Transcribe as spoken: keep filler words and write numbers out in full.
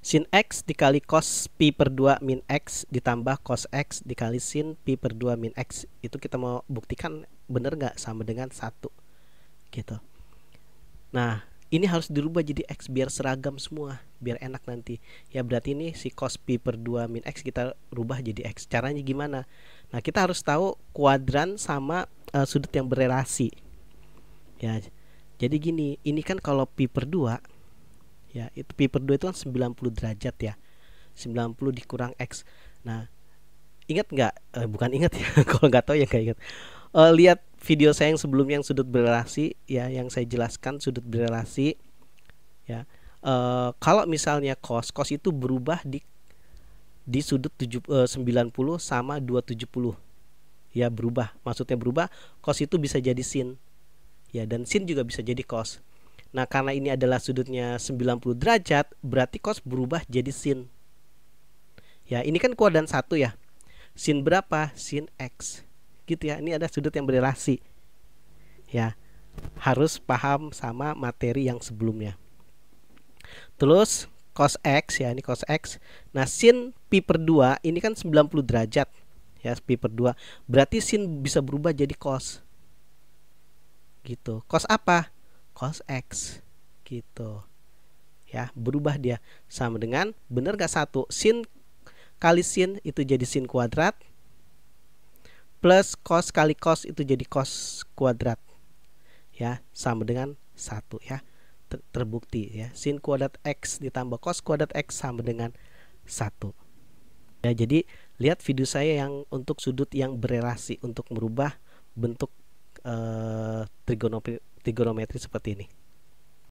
Sin X dikali cos Pi per dua min X ditambah cos X dikali sin Pi per dua min X. Itu kita mau buktikan bener nggak sama dengan satu gitu. Nah ini harus dirubah jadi X biar seragam semua, biar enak nanti. Ya berarti ini si cos Pi per dua min X kita rubah jadi X. Caranya gimana? Nah kita harus tahu kuadran sama uh, sudut yang berelasi. Ya jadi gini, ini kan kalau Pi per dua, ya itu pi per dua itu kan sembilan puluh derajat ya, sembilan puluh dikurang X. Nah ingat nggak, eh, bukan ingat ya kalau nggak tahu ya nggak ingat, eh, lihat video saya yang sebelumnya yang sudut berelasi ya, yang saya jelaskan sudut berelasi ya. Eh, kalau misalnya cos, cos itu berubah di di sudut tujuh, eh, sembilan puluh sama dua ratus tujuh puluh ya, berubah, maksudnya berubah. Cos itu bisa jadi sin ya, dan sin juga bisa jadi cos. Nah karena ini adalah sudutnya sembilan puluh derajat, berarti cos berubah jadi sin. Ya ini kan kuadran satu ya, sin berapa? Sin X gitu ya. Ini ada sudut yang berelasi. Ya harus paham sama materi yang sebelumnya. Terus cos X ya, ini cos X. Nah sin Pi per dua ini kan sembilan puluh derajat ya, Pi per dua. Berarti sin bisa berubah jadi cos gitu. Cos apa? Cos X gitu ya, berubah dia sama dengan, bener gak, satu sin kali sin itu jadi sin kuadrat plus cos kali cos itu jadi cos kuadrat ya, sama dengan satu ya, ter terbukti ya, sin kuadrat X ditambah cos kuadrat X sama dengan satu ya. Jadi lihat video saya yang untuk sudut yang berelasi untuk merubah bentuk eh, trigonometri trigonometri seperti ini.